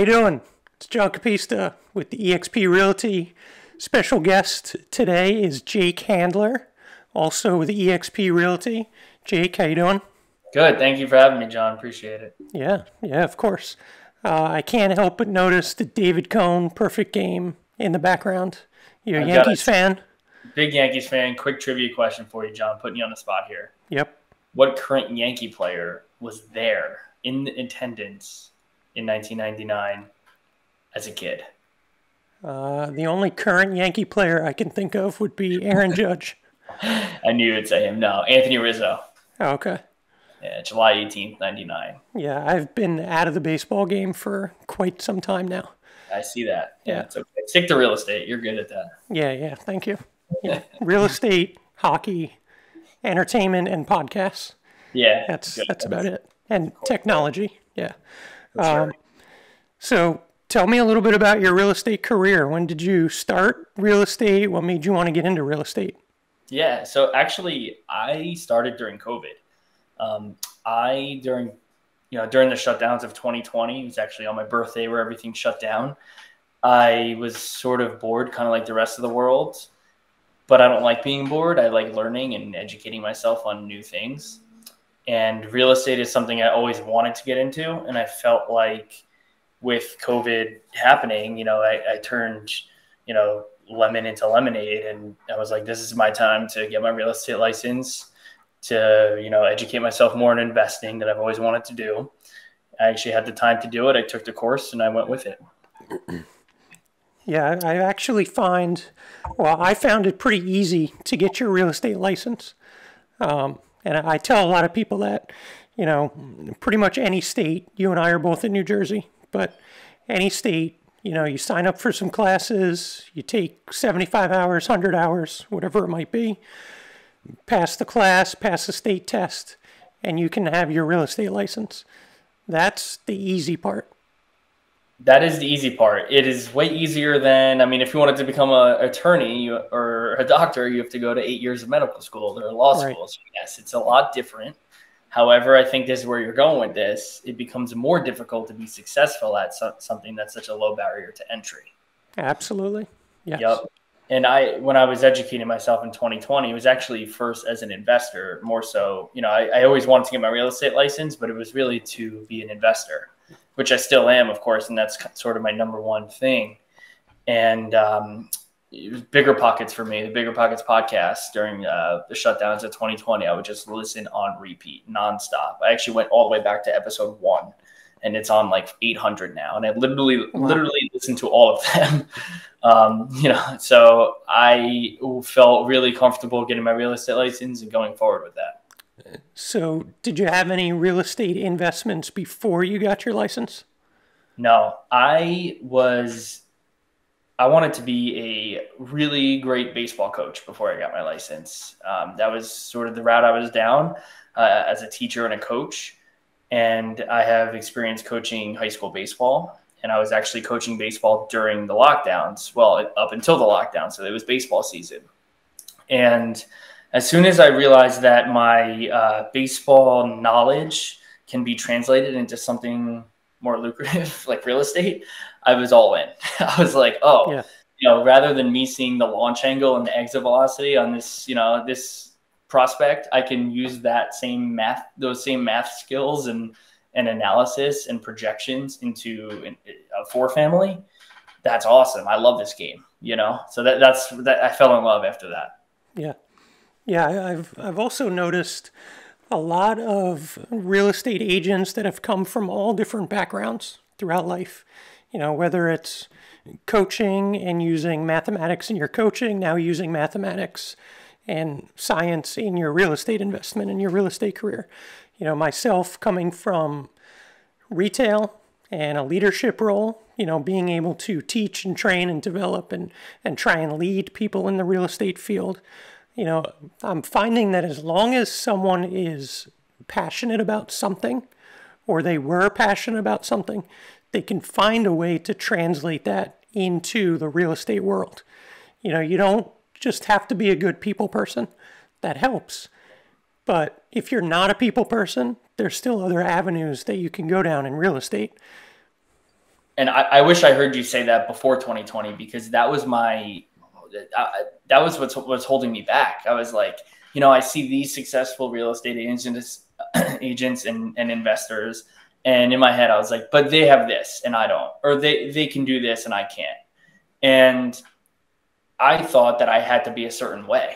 you doing? It's John Capista with the EXP Realty. Special guest today is Jake Handler, also with the EXP Realty. Jake, how you doing? Good. Thank you for having me, John. Appreciate it. Yeah, of course. I can't help but notice the David Cone perfect game in the background. You're a Yankees fan? Big Yankees fan. Quick trivia question for you, John. Putting you on the spot here. Yep. What current Yankee player was there in attendance in 1999 as a kid? The only current Yankee player I can think of would be Aaron Judge. I knew you'd say him. No, Anthony Rizzo. Oh, okay. Yeah, July 18th, 99. Yeah, I've been out of the baseball game for quite some time now. I see that. Yeah, it's okay. Stick to real estate. You're good at that. Yeah. Thank you. Yeah. Real estate, hockey, entertainment, and podcasts. Yeah. That's about it. And technology. Yeah. Right. So tell me a little bit about your real estate career. When did you start real estate? What made you want to get into real estate? Yeah. So actually, I started during COVID. During the shutdowns of 2020, it was actually on my birthday where everything shut down. I was sort of bored, kind of like the rest of the world, but I don't like being bored. I like learning and educating myself on new things. And real estate is something I always wanted to get into. And I felt like with COVID happening, I turned, lemon into lemonade. And I was like, this is my time to get my real estate license, to, educate myself more in investing that I've always wanted to do. I actually had the time to do it. I took the course and I went with it. Yeah, I found it pretty easy to get your real estate license. And I tell a lot of people that, pretty much any state, you and I are both in New Jersey, but any state, you sign up for some classes, you take 75 hours, 100 hours, whatever it might be, pass the class, pass the state test, and you can have your real estate license. That's the easy part. That is the easy part. It is way easier than, if you wanted to become an attorney or a doctor, you have to go to 8 years of medical school or law school. So yes, it's a lot different. However, I think this is where you're going with this. It becomes more difficult to be successful at something that's such a low barrier to entry. Absolutely. Yes. Yep. And when I was educating myself in 2020, it was actually first as an investor, more so, I always wanted to get my real estate license, but it was really to be an investor, which I still am, of course. And that's sort of my number one thing. And it was Bigger Pockets for me, the Bigger Pockets podcast during the shutdowns of 2020. I would just listen on repeat nonstop. I actually went all the way back to episode 1. And it's on like 800 now. And I literally listened to all of them. So I felt really comfortable getting my real estate license and going forward with that. So did you have any real estate investments before you got your license? No, I wanted to be a really great baseball coach before I got my license. That was sort of the route I was down as a teacher and a coach. And I have experience coaching high school baseball, and I was actually coaching baseball during the lockdowns. Well, up until the lockdown. So it was baseball season. And as soon as I realized that my baseball knowledge can be translated into something more lucrative, like real estate, I was all in. I was like, oh, yeah. Rather than me seeing the launch angle and the exit velocity on this, this prospect, I can use that same math, those same math skills and analysis and projections into a four family. That's awesome. I love this game, So that's I fell in love after that. Yeah. Yeah. I've also noticed a lot of real estate agents that have come from all different backgrounds throughout life, whether it's coaching and using mathematics in your coaching, now using mathematics and science in your real estate investment and your real estate career. Myself coming from retail and a leadership role, being able to teach and train and develop and try and lead people in the real estate field. I'm finding that as long as someone is passionate about something, or they were passionate about something, they can find a way to translate that into the real estate world. You don't just have to be a good people person. That helps. But if you're not a people person, there's still other avenues that you can go down in real estate. And I wish I heard you say that before 2020, because that was my, that was what's holding me back. I was like, you know, I see these successful real estate agents and investors, and in my head I was like, but they have this and I don't, or they can do this and I can't. And I thought that I had to be a certain way.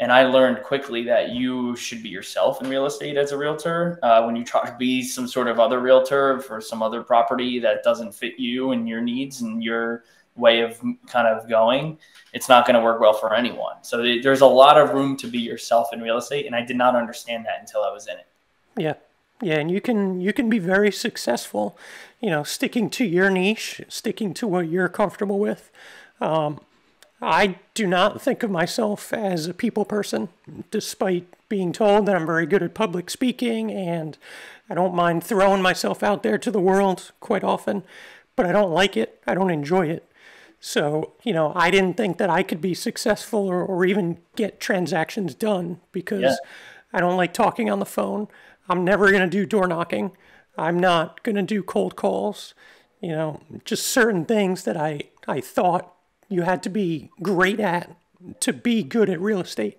And I learned quickly that you should be yourself in real estate as a realtor. When you try to be some sort of other realtor for some other property that doesn't fit you and your needs and your way of kind of going, it's not going to work well for anyone. So there's a lot of room to be yourself in real estate. And I did not understand that until I was in it. Yeah. Yeah. And you can be very successful, you know, sticking to your niche, sticking to what you're comfortable with. I do not think of myself as a people person, despite being told that I'm very good at public speaking and I don't mind throwing myself out there to the world quite often, but I don't like it. I don't enjoy it. So, you know, I didn't think that I could be successful or even get transactions done because I don't like talking on the phone. I'm never going to do door knocking. I'm not going to do cold calls. You know, just certain things that I thought you had to be great at to be good at real estate.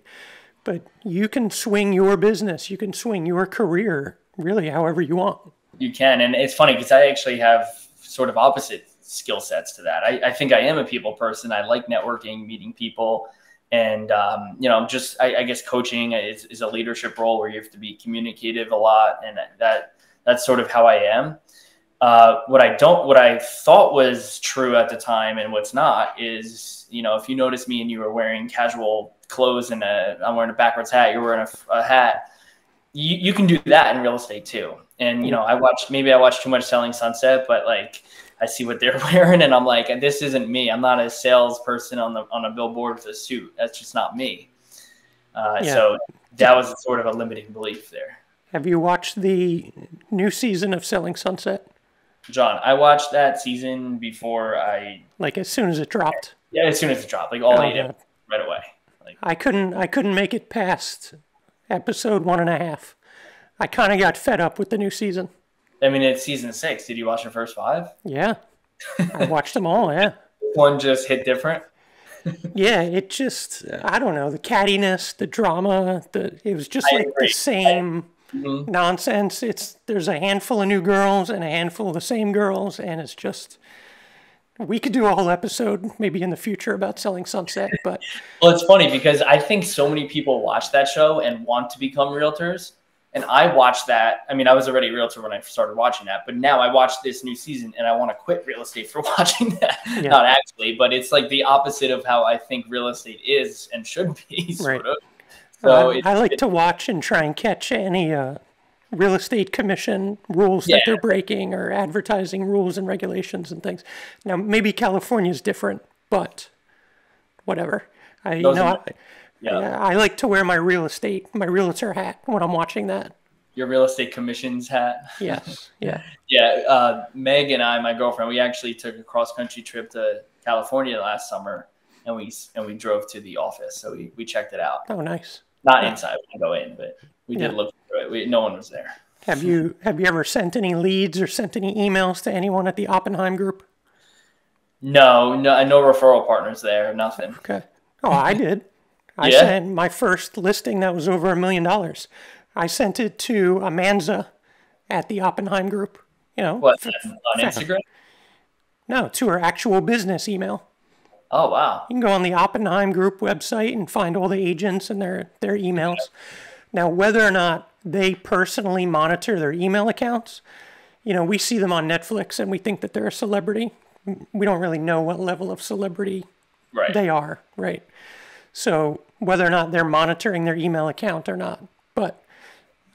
But you can swing your business, you can swing your career really however you want. You can. And it's funny because I actually have sort of opposite skill sets to that. I think I am a people person. I like networking, meeting people. And, you know, just I guess coaching is a leadership role where you have to be communicative a lot. And that's sort of how I am. What I thought was true at the time and what's not is, you know, if you notice me and you were wearing casual clothes and I'm wearing a backwards hat, you're wearing a hat, you can do that in real estate too. And, you know, maybe I watch too much Selling Sunset, but like I see what they're wearing and I'm like, this isn't me. I'm not a salesperson on a billboard with a suit. That's just not me. So that was sort of a limiting belief there. Have you watched the new season of Selling Sunset? John, I watched that season before I... Like as soon as it dropped? Yeah, as soon as it dropped. Like all 8 episodes right away. Like, I couldn't make it past episode 1.5. I kind of got fed up with the new season. I mean, it's season 6. Did you watch the first 5? Yeah. I watched them all, yeah. One just hit different? Yeah, it just... I don't know. The cattiness, the drama. It was just the same... Mm-hmm. Nonsense. There's a handful of new girls and a handful of the same girls, and it's just, we could do a whole episode maybe in the future about Selling Sunset. But well, it's funny because I think so many people watch that show and want to become realtors, and I watched that. I mean, I was already a realtor when I started watching that, but now I watched this new season and I want to quit real estate for watching that. Yeah. Not actually, but it's like the opposite of how I think real estate is and should be. Sort of. So I like to watch and try and catch any real estate commission rules that they're breaking or advertising rules and regulations and things. Now, maybe California's different, but whatever. I like to wear my realtor hat when I'm watching that. Your real estate commissions hat. Yes. Yeah. Yeah. Meg and I, my girlfriend, we actually took a cross-country trip to California last summer, and we drove to the office. So we checked it out. Oh, nice. Not inside, we didn't go in, but we did look through it. No one was there. Have you ever sent any leads or sent any emails to anyone at the Oppenheim Group? No referral partners there, nothing. Okay. Oh, I did. I sent my first listing that was over $1 million. I sent it to Amanza at the Oppenheim Group. You know, what, on Instagram? No, to her actual business email. Oh, wow. You can go on the Oppenheim Group website and find all the agents and their emails. Now, whether or not they personally monitor their email accounts, you know, we see them on Netflix and we think that they're a celebrity. We don't really know what level of celebrity they are, right? So whether or not they're monitoring their email account or not. But,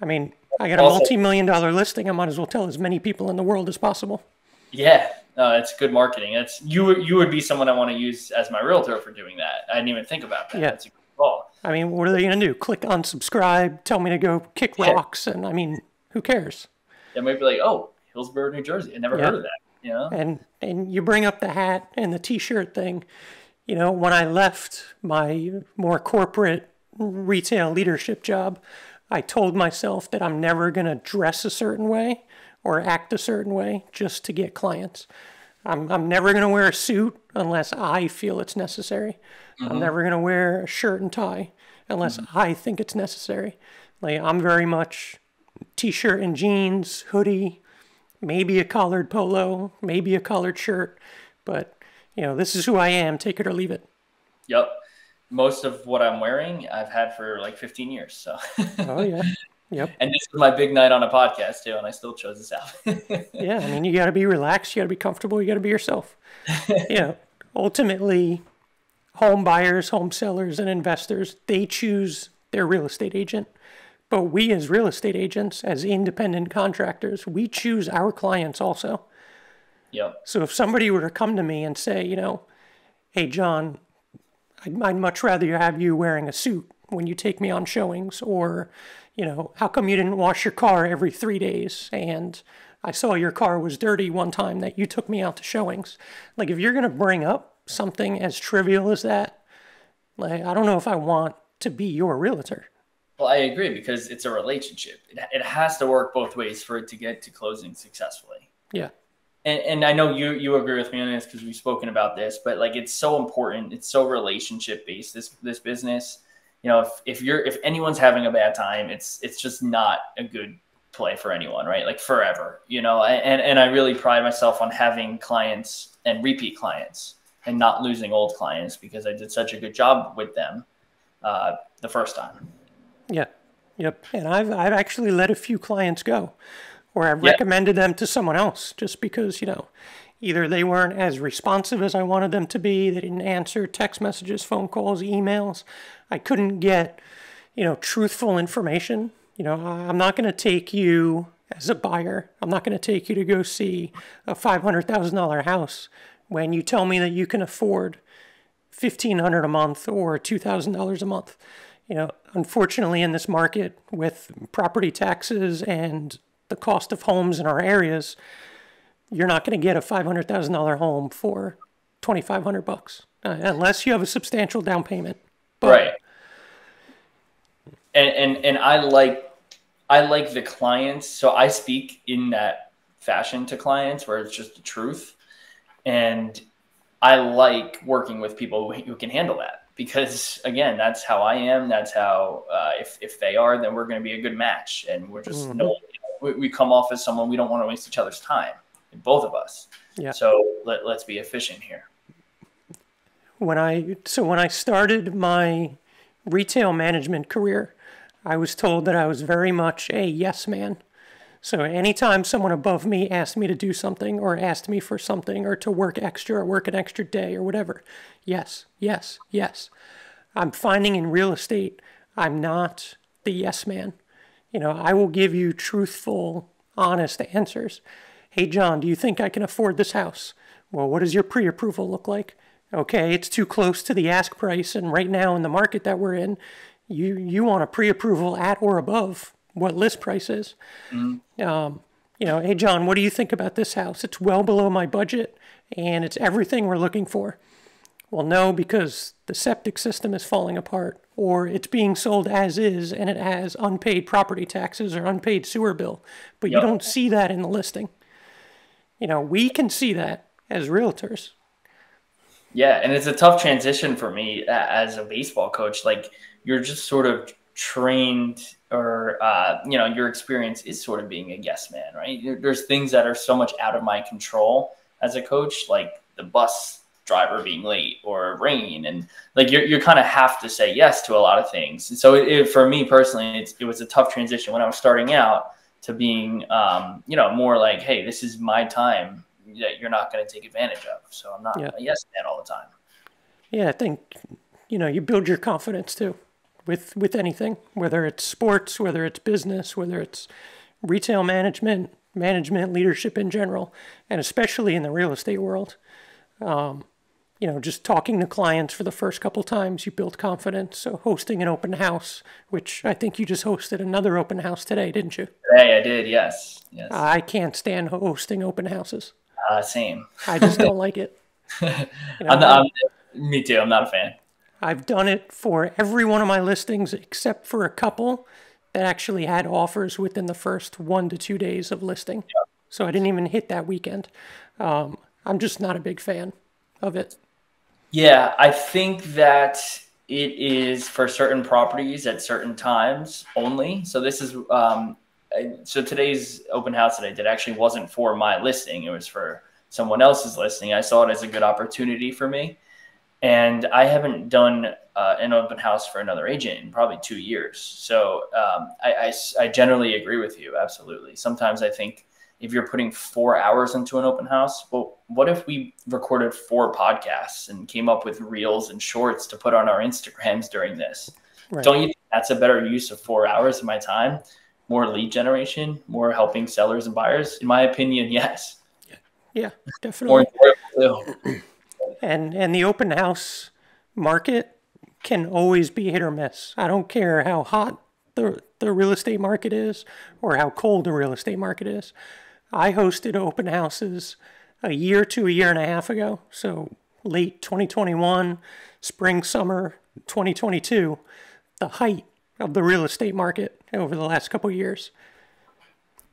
I mean, I got a multi-million-dollar listing. I might as well tell as many people in the world as possible. Yeah. It's good marketing. You would be someone I want to use as my realtor for doing that. I didn't even think about that. Yeah. That's a good call. I mean, what are they going to do? Click unsubscribe, tell me to go kick rocks, and I mean, who cares? They might be like, oh, Hillsborough, New Jersey. I never heard of that. You know? And you bring up the hat and the T-shirt thing. You know, when I left my more corporate retail leadership job, I told myself that I'm never going to dress a certain way or act a certain way just to get clients. I'm never going to wear a suit unless I feel it's necessary. Mm-hmm. I'm never going to wear a shirt and tie unless mm-hmm. I think it's necessary. Like, I'm very much t-shirt and jeans, hoodie, maybe a collared polo, maybe a collared shirt, but you know, this is who I am, take it or leave it. Yep. Most of what I'm wearing, I've had for like 15 years. So. Oh yeah. Yep. And this is my big night on a podcast too, and I still chose this out. Yeah, I mean, you got to be relaxed, you got to be comfortable, you got to be yourself. You know, ultimately, home buyers, home sellers, and investors, they choose their real estate agent. But we as real estate agents, as independent contractors, we choose our clients also. Yep. So if somebody were to come to me and say, you know, hey, John, I'd much rather have you wearing a suit when you take me on showings, or, you know, how come you didn't wash your car every 3 days? And I saw your car was dirty one time that you took me out to showings. Like, if you're going to bring up something as trivial as that, like, I don't know if I want to be your realtor. Well, I agree, because it's a relationship. It has to work both ways for it to get to closing successfully. Yeah. And I know you agree with me on this because we've spoken about this, but like, it's so important. It's so relationship based, this business. You know, if anyone's having a bad time, it's just not a good play for anyone, right? Like, forever, you know, and I really pride myself on having clients and repeat clients and not losing old clients because I did such a good job with them the first time. Yeah. Yep. And I've actually let a few clients go, or I've recommended them to someone else just because, you know, either they weren't as responsive as I wanted them to be, they didn't answer text messages, phone calls, emails. I couldn't get, you know, truthful information. You know, I'm not going to take you as a buyer. I'm not going to take you to go see a $500,000 house when you tell me that you can afford $1,500 a month or $2,000 a month. You know, unfortunately, in this market with property taxes and the cost of homes in our areas, you're not going to get a $500,000 home for $2,500 unless you have a substantial down payment. But right. And I like the clients. So I speak in that fashion to clients where it's just the truth. And I like working with people who can handle that because, again, that's how I am. That's how if they are, then we're going to be a good match. And we're just mm-hmm. We come off as someone we don't want to waste each other's time, both of us. Yeah. So let's be efficient here. So when I started my retail management career, I was told that I was very much a yes man. So anytime someone above me asked me to do something or asked me for something or to work extra or work an extra day or whatever, yes, yes, yes. I'm finding in real estate, I'm not the yes man. You know, I will give you truthful, honest answers. Hey, John, do you think I can afford this house? Well, what does your pre-approval look like? Okay, it's too close to the ask price, and right now in the market that we're in, you want a pre-approval at or above what list price is. Mm-hmm. You know, hey, John, what do you think about this house? It's well below my budget, and it's everything we're looking for. Well, no, because the septic system is falling apart, or it's being sold as is, and it has unpaid property taxes or unpaid sewer bill, but you don't see that in the listing. You know, we can see that as realtors. Yeah, and it's a tough transition for me as a baseball coach. Like, you're just sort of trained, or, you know, your experience is sort of being a yes man, right? There's things that are so much out of my control as a coach, like the bus driver being late or rain. And like, you kind of have to say yes to a lot of things. And so for me personally, it was a tough transition when I was starting out to being, you know, more like, hey, this is my time that you're not going to take advantage of. So I'm not a yes man all the time. Yeah, I think, you know, you build your confidence too with anything, whether it's sports, whether it's business, whether it's retail management, leadership in general, and especially in the real estate world. You know, just talking to clients for the first couple times, you build confidence. So hosting an open house, which I think you just hosted another open house today, didn't you? Today I did, yes. Yes. I can't stand hosting open houses. Same. I just don't like it. You know, me too. I'm not a fan. I've done it for every one of my listings except for a couple that actually had offers within the first 1 to 2 days of listing. Yeah. So I didn't even hit that weekend. I'm just not a big fan of it. Yeah, I think that it is for certain properties at certain times only. So this is, so today's open house that I did actually wasn't for my listing. It was for someone else's listing. I saw it as a good opportunity for me. And I haven't done an open house for another agent in probably 2 years. So I generally agree with you. Absolutely. Sometimes I think if you're putting 4 hours into an open house, well, what if we recorded 4 podcasts and came up with reels and shorts to put on our Instagrams during this? Right. Don't you think that's a better use of 4 hours of my time? More lead generation, more helping sellers and buyers? In my opinion, yes. Yeah, definitely. More enjoyable. And the open house market can always be hit or miss. I don't care how hot the real estate market is or how cold the real estate market is. I hosted open houses a year to a year and a half ago, so late 2021, spring, summer 2022, the height of the real estate market over the last couple of years.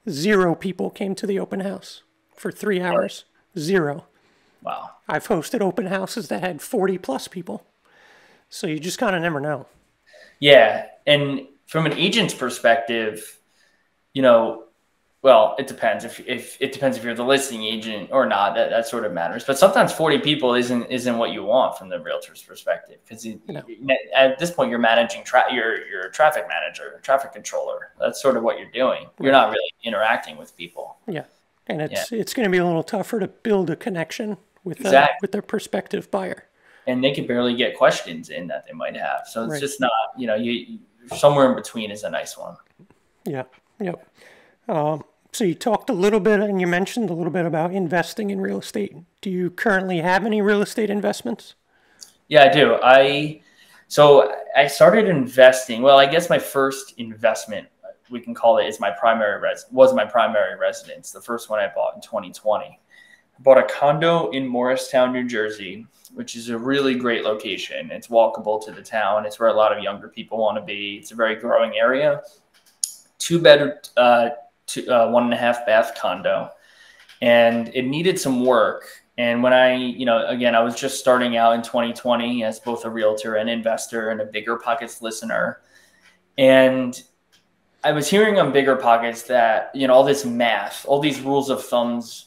0 people came to the open house for 3 hours. 0. Wow. I've hosted open houses that had 40+ people. So you just kind of never know. Yeah. And from an agent's perspective, you know, well, it depends if you're the listing agent or not, that sort of matters. But sometimes 40 people isn't what you want from the realtor's perspective, because at this point you're managing you're a traffic manager, a traffic controller. That's sort of what you're doing. You're not really interacting with people. Yeah. And it's going to be a little tougher to build a connection with with a prospective buyer. And they can barely get questions in that they might have. So it's just not, you know, somewhere in between is a nice one. Yeah. Yep. So you talked a little bit and you mentioned a little bit about investing in real estate. Do you currently have any real estate investments? Yeah, I do. So I started investing. Well, I guess my first investment, we can call it, is my primary residence. The first one I bought in 2020. I bought a condo in Morristown, New Jersey, which is a really great location. It's walkable to the town. It's where a lot of younger people want to be. It's a very growing area. 1.5 bath condo. And it needed some work. And when I, you know, again, I was just starting out in 2020 as both a realtor and investor and a Bigger Pockets listener. And I was hearing on Bigger Pockets that, you know, all this math, all these rules of thumbs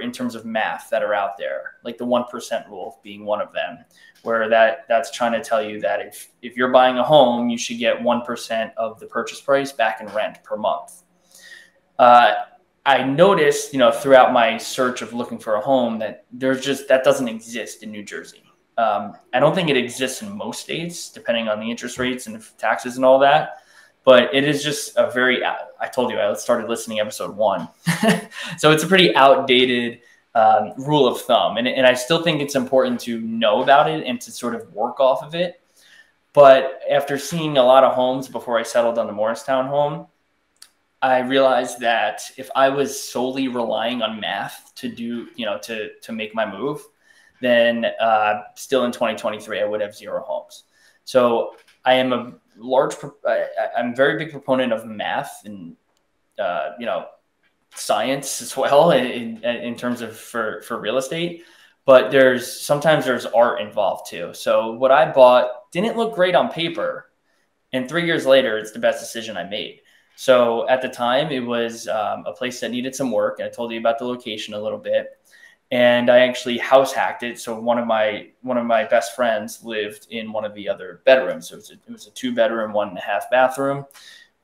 in terms of math that are out there, like the 1% rule being one of them, where that's trying to tell you that if you're buying a home, you should get 1% of the purchase price back in rent per month. I noticed, you know, throughout my search of looking for a home that that doesn't exist in New Jersey. I don't think it exists in most states, depending on the interest rates and the taxes and all that. But it is just a very, I told you, I started listening episode 1. So it's a pretty outdated rule of thumb. And I still think it's important to know about it and to sort of work off of it. But after seeing a lot of homes before I settled on the Morristown home, I realized that if I was solely relying on math to do, you know, to make my move, then still in 2023, I would have 0 homes. So I am I'm a very big proponent of math and, you know, science as well in terms of for real estate, but sometimes there's art involved too. So what I bought didn't look great on paper, and 3 years later, it's the best decision I made. So at the time it was a place that needed some work. I told you about the location a little bit, and I actually house hacked it. So one of my best friends lived in one of the other bedrooms. So it was a 2-bedroom, 1.5 bathroom.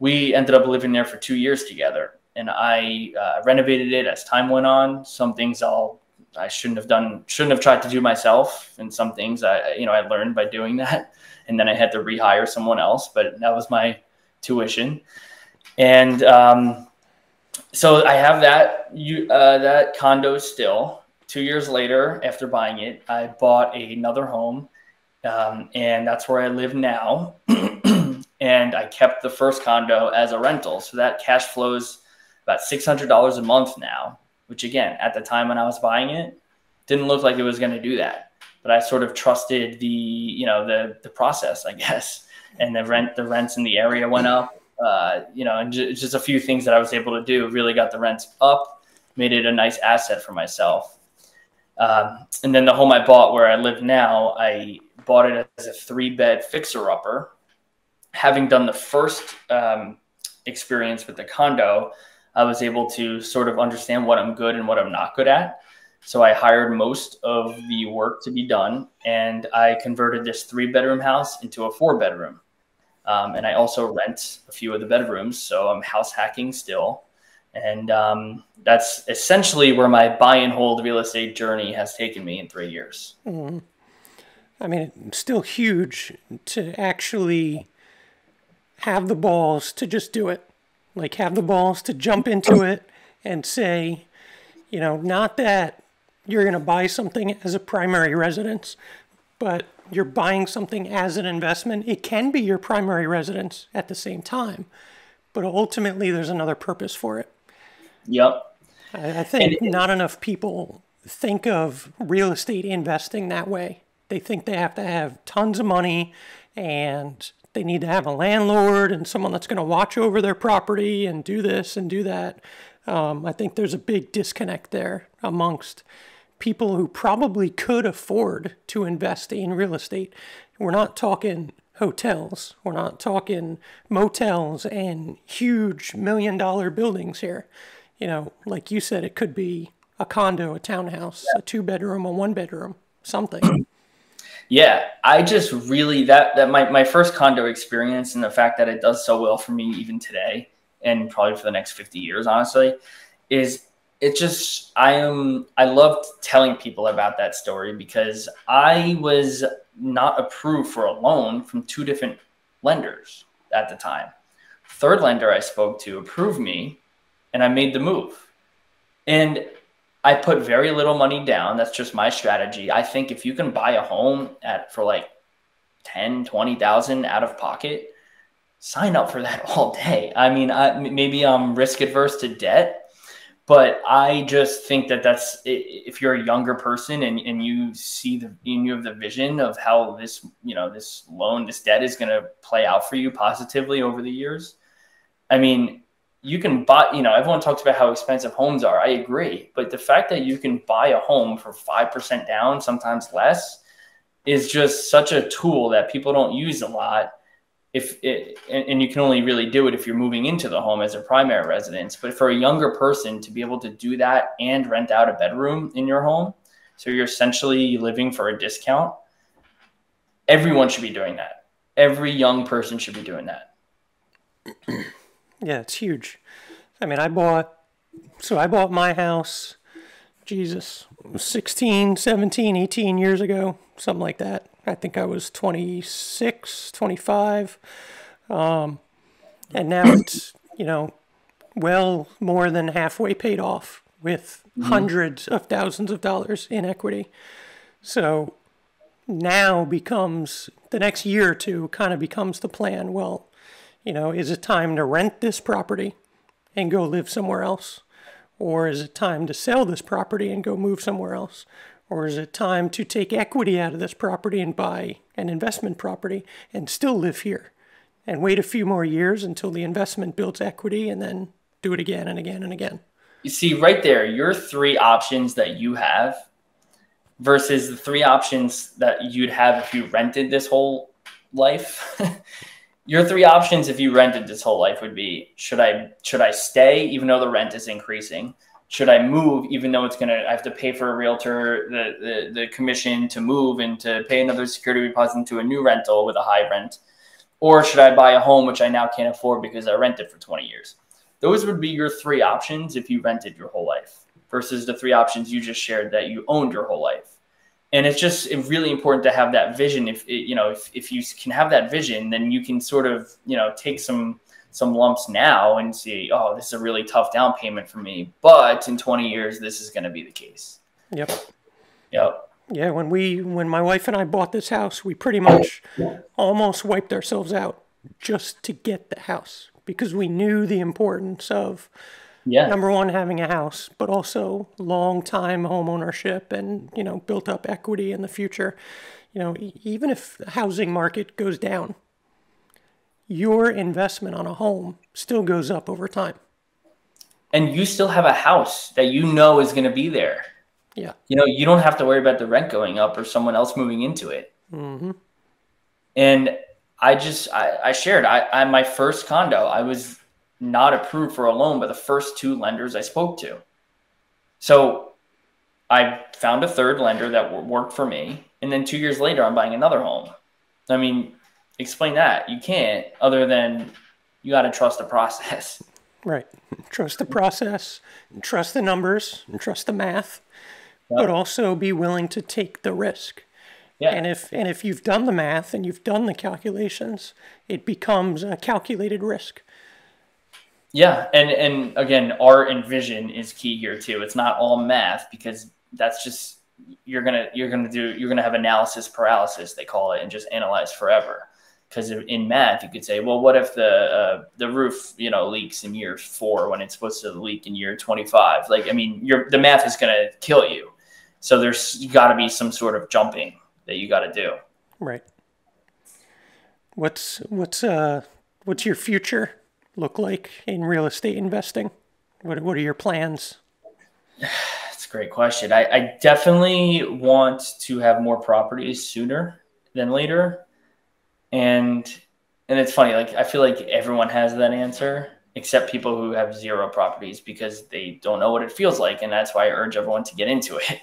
We ended up living there for 2 years together, and I renovated it as time went on. Some things I shouldn't have tried to do myself, and some things I learned by doing that, and then I had to rehire someone else. But that was my tuition. And so I have that condo still. 2 years later, after buying it, I bought another home, and that's where I live now. And I kept the first condo as a rental, so that cash flows about $600 a month now, which again, at the time when I was buying it, didn't look like it was going to do that. But I sort of trusted the process, I guess, and the rents in the area went up. You know, and just a few things that I was able to do really got the rents up, made it a nice asset for myself. And then the home I bought where I live now, I bought it as a 3-bed fixer-upper. Having done the first experience with the condo, I was able to sort of understand what I'm good and what I'm not good at. So I hired most of the work to be done, and I converted this 3-bedroom house into a 4-bedroom. And I also rent a few of the bedrooms, so I'm house hacking still. And that's essentially where my buy and hold real estate journey has taken me in 3 years. Mm-hmm. I mean, it's still huge to actually have the balls to just do it. Like, have the balls to jump into it and say, you know, not that you're going to buy something as a primary residence, but you're buying something as an investment. It can be your primary residence at the same time, but ultimately there's another purpose for it. Yep. I think not enough people think of real estate investing that way. They think they have to have tons of money and they need to have a landlord and someone that's going to watch over their property and do this and do that. I think there's a big disconnect there amongst people who probably could afford to invest in real estate. We're not talking hotels. We're not talking motels and huge million-dollar buildings here. You know, like you said, it could be a condo, a townhouse, a 2-bedroom, a 1-bedroom, something. Yeah, I just really, my first condo experience and the fact that it does so well for me even today and probably for the next 50 years, honestly, is it just, I loved telling people about that story because I was not approved for a loan from 2 different lenders at the time. Third lender I spoke to approved me and I made the move. And I put very little money down. That's just my strategy. I think if you can buy a home for like $10,000, $20,000 out of pocket, sign up for that all day. I mean, maybe I'm risk adverse to debt, but I just think that that's, if you're a younger person and you see and you have the vision of how this, you know, this loan, this debt is going to play out for you positively over the years. I mean, you can buy, you know, everyone talks about how expensive homes are. I agree. But the fact that you can buy a home for 5% down, sometimes less, is just such a tool that people don't use a lot. And you can only really do it if you're moving into the home as a primary residence. But for a younger person to be able to do that and rent out a bedroom in your home, so you're essentially living for a discount, everyone should be doing that. Every young person should be doing that. Yeah, it's huge. I mean, I bought my house, Jesus, 16, 17, 18 years ago, something like that. I think I was 26, 25. And now it's, you know, well more than halfway paid off with hundreds of thousands of dollars in equity. So now becomes, the next year or two kind of becomes the plan. Well, you know, is it time to rent this property and go live somewhere else? Or is it time to sell this property and go move somewhere else? Or is it time to take equity out of this property and buy an investment property and still live here and wait a few more years until the investment builds equity and then do it again and again and again? You see right there, your 3 options that you have versus the 3 options that you'd have if you rented this whole life. Your 3 options if you rented this whole life would be, should I stay even though the rent is increasing? Should I move even though it's I have to pay for a realtor, the commission to move and to pay another security deposit into a new rental with a high rent? Or should I buy a home which I now can't afford because I rented for 20 years? Those would be your 3 options if you rented your whole life versus the 3 options you just shared that you owned your whole life. And it's just really important to have that vision. If you can have that vision, then you can sort of, you know, take some lumps now and see, oh, this is a really tough down payment for me, but in 20 years, this is going to be the case. Yep. Yep. Yeah. When my wife and I bought this house, we pretty much almost wiped ourselves out just to get the house because we knew the importance of, yeah, #1, having a house, but also long-time home ownership and, you know, built-up equity in the future. You know, even if the housing market goes down, your investment on a home still goes up over time. And you still have a house that you know is going to be there. Yeah. You know, you don't have to worry about the rent going up or someone else moving into it. Mm-hmm. And I shared, my first condo, I was not approved for a loan by the first two lenders I spoke to. So I found a third lender that worked for me. And then 2 years later, I'm buying another home. I mean, explain that. You can't, other than you got to trust the process. Right. Trust the process, and trust the numbers, and trust the math, but also be willing to take the risk. Yeah. And if you've done the math and you've done the calculations, it becomes a calculated risk. Yeah. And again, art and vision is key here too. It's not all math, because that's just, you're going to have analysis paralysis, they call it, and just analyze forever. Because in math, you could say, well, what if the roof, you know, leaks in year 4 when it's supposed to leak in year 25? Like, I mean, the math is going to kill you. So there's got to be some sort of jumping that you got to do. Right. What's your future look like in real estate investing? What are your plans? That's a great question. I definitely want to have more properties sooner than later. And it's funny, like, I feel like everyone has that answer except people who have zero properties, because they don't know what it feels like. And that's why I urge everyone to get into it.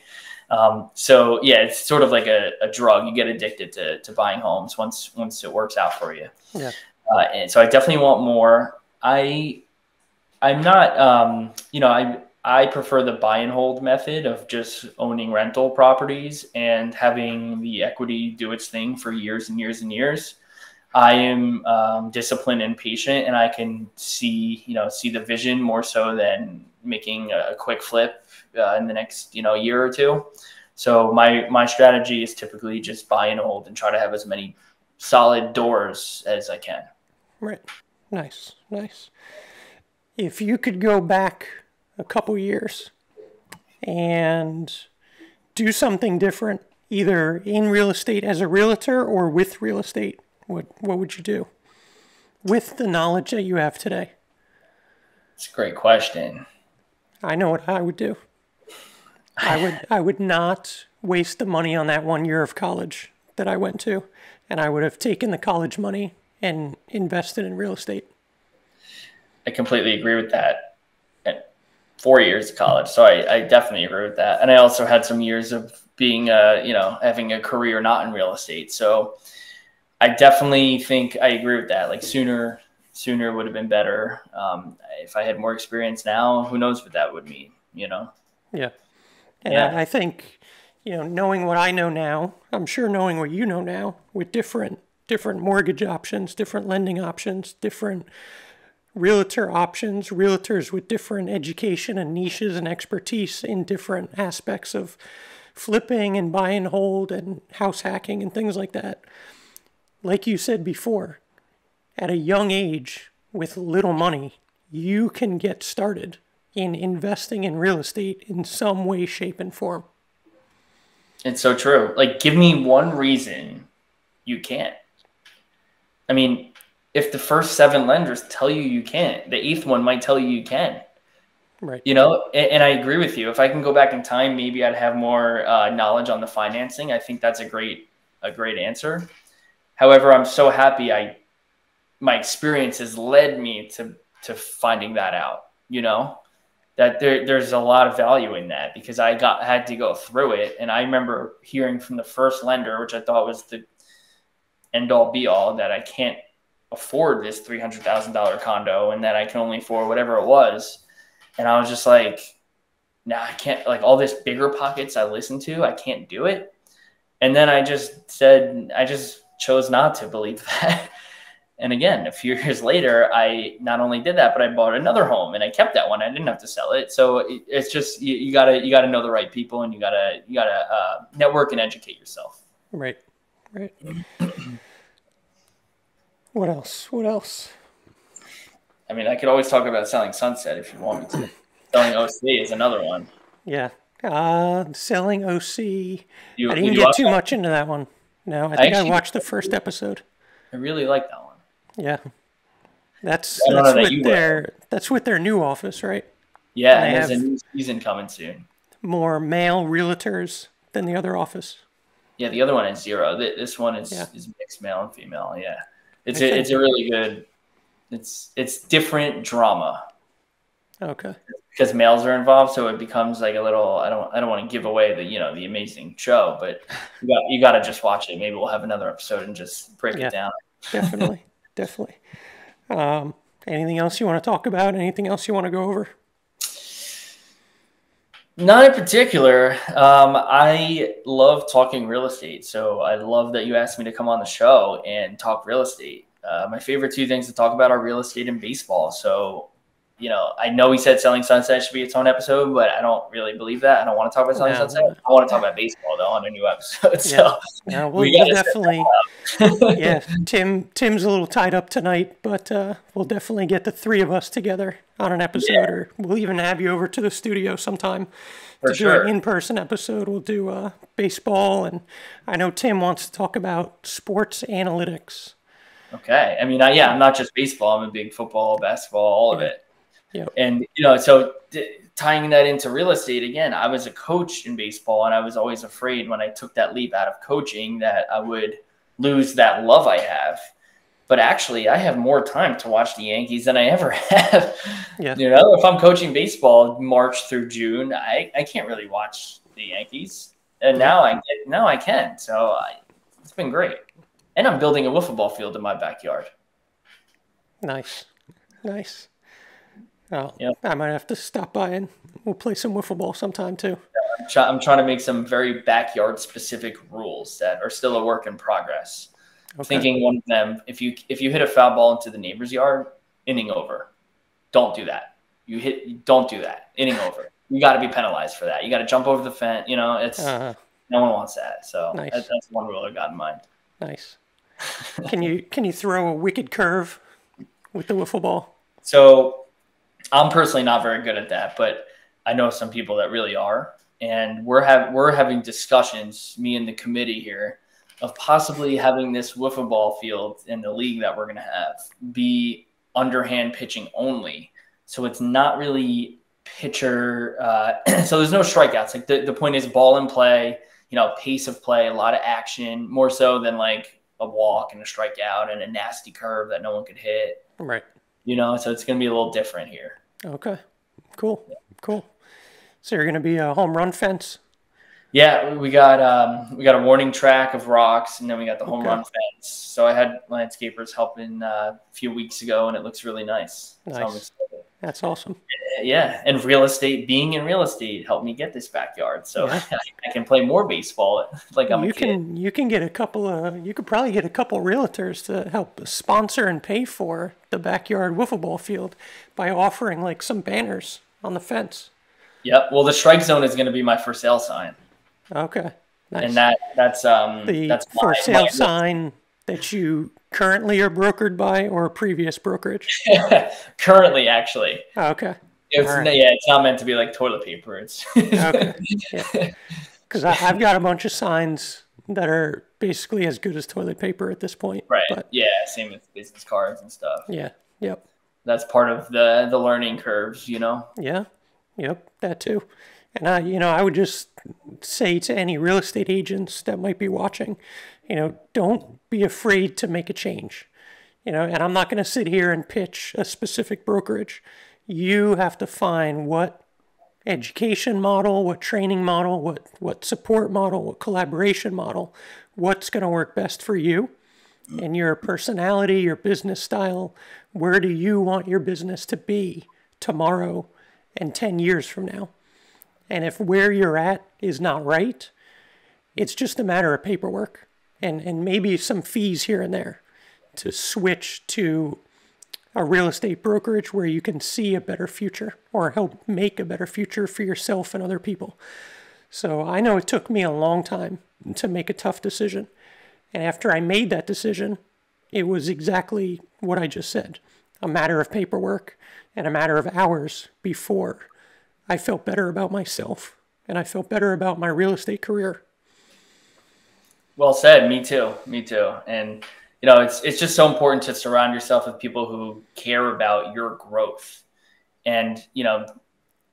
So yeah, it's sort of like a drug. You get addicted to buying homes once it works out for you. Yeah. And so I definitely want more. I'm not, you know, I prefer the buy and hold method of just owning rental properties and having the equity do its thing for years and years and years. I am disciplined and patient, and I can see the vision more so than making a quick flip in the next, year or two. So my strategy is typically just buy and hold and try to have as many solid doors as I can. Right. Nice. Nice. If you could go back a couple years and do something different, either in real estate as a realtor or with real estate, what would you do with the knowledge that you have today? It's a great question. I know what I would do. I would not waste the money on that 1 year of college that I went to, and I would have taken the college money and invested in real estate. I completely agree with that. 4 years of college. So I definitely agree with that. And I also had some years of being, having a career not in real estate. So I definitely think I agree with that. Like sooner would have been better. If I had more experience now, who knows what that would mean, Yeah. And yeah. I think, knowing what I know now, I'm sure knowing what you know now, with different mortgage options, different lending options, different realtor options, realtors with different education and niches and expertise in different aspects of flipping and buy and hold and house hacking and things like that. Like you said before, at a young age with little money, you can get started in investing in real estate in some way, shape, and form. It's so true. Like, give me one reason you can't. I mean, if the first 7 lenders tell you you can't, the 8th one might tell you you can. Right. And I agree with you. If I can go back in time, maybe I'd have more knowledge on the financing. I think that's a great answer. However, I'm so happy my experience has led me to finding that out. That there's a lot of value in that, because I had to go through it, and I remember hearing from the first lender, which I thought was the end all be all, that I can't afford this $300,000 condo and that I can only afford whatever it was. And I was just like, nah, I can't, like, all this Bigger Pockets I listened to, I can't do it. And then I just chose not to believe that. And again, a few years later, I not only did that, but I bought another home and I kept that one. I didn't have to sell it. So it's just, you gotta know the right people, and you gotta network and educate yourself. Right. Right. What else? What else? I mean, I could always talk about Selling Sunset if you want me to. Selling OC is another one. Yeah. Selling OC. I didn't get too much into that one. No, I think I watched the first episode. I really like that one. Yeah. That's with their new office, right? Yeah, and there's a new season coming soon. more male realtors than the other office? Yeah, the other one is zero. This one is, is mixed male and female. Yeah, it's a really good. It's different drama. Okay. Because males are involved, so it becomes like a little. I don't want to give away the the amazing show, but you got to just watch it. Maybe we'll have another episode and just break it down. Definitely, definitely. Anything else you want to talk about? Anything else you want to go over? Not in particular. I love talking real estate, so I love that you asked me to come on the show and talk real estate. My favorite two things to talk about are real estate and baseball. So, I know we said Selling Sunset should be its own episode, but I don't really believe that. I don't want to talk about Selling Sunset. I want to talk about baseball, though, on a new episode. So yeah, we'll definitely. Yeah, Tim's a little tied up tonight, but we'll definitely get the three of us together on an episode, or we'll even have you over to the studio sometime to do an in-person episode. We'll do baseball, and I know Tim wants to talk about sports analytics. Okay. I mean, I'm not just baseball. I'm a big football, basketball, all of it. Yeah. And, so tying that into real estate, again, I was a coach in baseball, and I was always afraid when I took that leap out of coaching that I would lose that love I have. But actually, I have more time to watch the Yankees than I ever have. Yeah. If I'm coaching baseball March through June, I can't really watch the Yankees. And now I can. So it's been great. And I'm building a wiffle ball field in my backyard. Nice. Nice. Oh, yeah. I might have to stop by and we'll play some wiffle ball sometime too. I'm trying to make some very backyard specific rules that are still a work in progress. Okay. Thinking one of them, if you hit a foul ball into the neighbor's yard, inning over. Don't do that. Don't do that. Inning over. You got to be penalized for that. You got to jump over the fence. It's no one wants that. So nice. That's one rule I got in mind. Nice. Can you throw a wicked curve with the wiffle ball? So I'm personally not very good at that, but I know some people that really are, and we're having discussions, me and the committee here, of possibly having this wiffle ball field in the league that we're going to have be underhand pitching only. So it's not really pitcher. So there's no strikeouts. Like the point is ball in play, pace of play, a lot of action, more so than like a walk and a strikeout and a nasty curve that no one could hit. Right. So it's going to be a little different here. Okay. Cool. Yeah. Cool. So you're going to be a home run fence? Yeah, we got a warning track of rocks, and then we got the home run fence. So I had landscapers helping a few weeks ago, and it looks really nice. Nice. So that's awesome. Yeah, and being in real estate helped me get this backyard, so I can play more baseball. Like you could probably get a couple of realtors to help sponsor and pay for the backyard wiffle ball field by offering like some banners on the fence. Yep. Well, the strike zone is going to be my for sale sign. Okay. Nice. And that's for sale sign that you currently are brokered by, or a previous brokerage? Currently, actually. Oh, okay. It's not meant to be like toilet paper. It's okay. Because I've got a bunch of signs that are basically as good as toilet paper at this point. Right. But yeah. Same with business cards and stuff. Yeah. Yep. That's part of the learning curves, Yeah. Yep, that too. And I would just say to any real estate agents that might be watching, don't be afraid to make a change. And I'm not going to sit here and pitch a specific brokerage. You have to find what education model, what training model, what support model, what collaboration model, what's going to work best for you and your personality, your business style. Where do you want your business to be tomorrow and 10 years from now? And if where you're at is not right, it's just a matter of paperwork and maybe some fees here and there to switch to a real estate brokerage where you can see a better future or help make a better future for yourself and other people. So I know it took me a long time to make a tough decision. And after I made that decision, it was exactly what I just said. A matter of paperwork and a matter of hours before I felt better about myself and I felt better about my real estate career. Well said. Me too. Me too. And it's just so important to surround yourself with people who care about your growth. And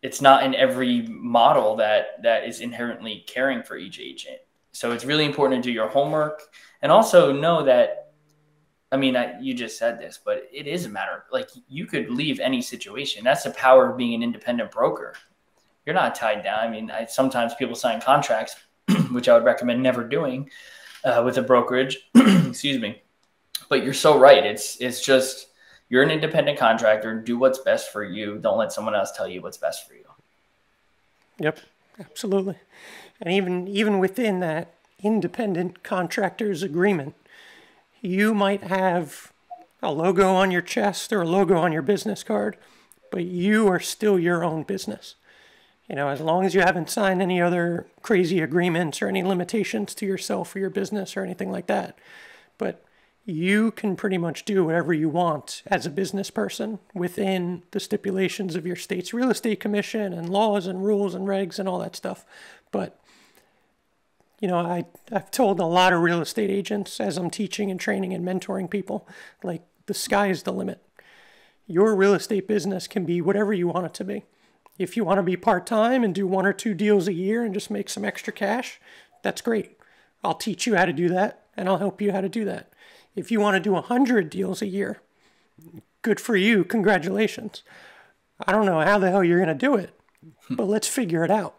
it's not in every model that is inherently caring for each agent. So it's really important to do your homework, and also know that, I mean, you just said this, but it is a matter of, like, you could leave any situation. That's the power of being an independent broker. You're not tied down. I mean, sometimes people sign contracts, which I would recommend never doing with a brokerage. Excuse me. But you're so right. It's just, you're an independent contractor. Do what's best for you. Don't let someone else tell you what's best for you. Yep, absolutely. And even within that independent contractor's agreement, you might have a logo on your chest or a logo on your business card, but you are still your own business. You know, as long as you haven't signed any other crazy agreements or any limitations to yourself or your business or anything like that. But you can pretty much do whatever you want as a business person within the stipulations of your state's real estate commission and laws and rules and regs and all that stuff. But, you know, I've told a lot of real estate agents as I'm teaching and training and mentoring people, like, the sky is the limit. Your real estate business can be whatever you want it to be. If you want to be part-time and do 1 or 2 deals a year and just make some extra cash, that's great. I'll teach you how to do that, and I'll help you how to do that. If you want to do 100 deals a year, good for you. Congratulations. I don't know how the hell you're going to do it, but let's figure it out.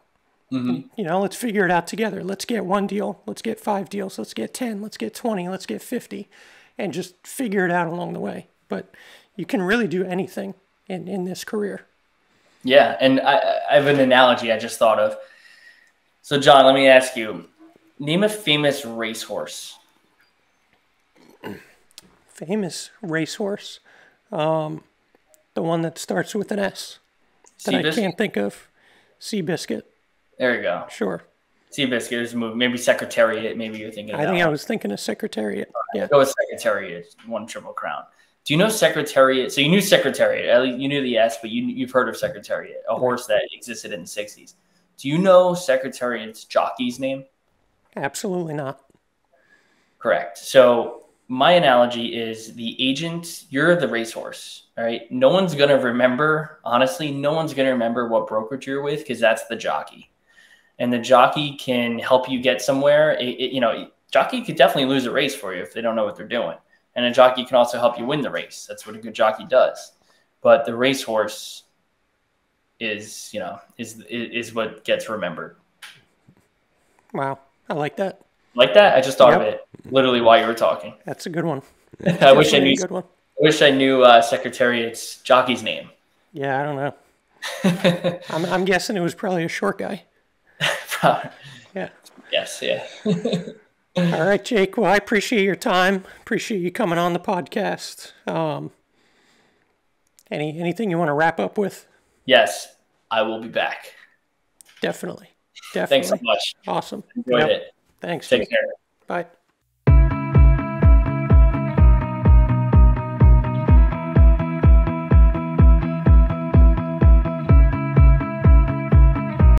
Mm-hmm. You know, let's figure it out together. Let's get 1 deal. Let's get 5 deals. Let's get 10. Let's get 20. Let's get 50, and just figure it out along the way. But you can really do anything in this career. Yeah. And I have an analogy I just thought of. So, John, let me ask you, name a famous racehorse. Famous racehorse, the one that starts with an S that I can't think of. Seabiscuit. There you go. Sure. Seabiscuit is a movie. Maybe Secretariat. Maybe you're thinking. I think I was thinking of Secretariat. Right, yeah. Go with Secretariat. Won Triple Crown. Do you know Secretariat? So you knew Secretariat. You knew the S, but you've heard of Secretariat, a horse that existed in the 60s. Do you know Secretariat's jockey's name? Absolutely not. Correct. So, my analogy is the agent, you're the racehorse, all right? No one's going to remember, honestly, no one's going to remember what brokerage you're with, because that's the jockey. And the jockey can help you get somewhere. You know, jockey could definitely lose a race for you if they don't know what they're doing. And a jockey can also help you win the race. That's what a good jockey does. But the racehorse is, you know, is what gets remembered. Wow. I like that. Like that? I just thought of it literally while you were talking. That's a good one. I wish I knew Secretariat's jockey's name. Yeah, I don't know. I'm guessing it was probably a short guy. Probably. Yeah. Yes, yeah. All right, Jake. Well, I appreciate your time. Appreciate you coming on the podcast. Anything you want to wrap up with? Yes, I will be back. Definitely. Definitely. Thanks so much. Awesome. Enjoyed it. Thanks. Take care. Bye.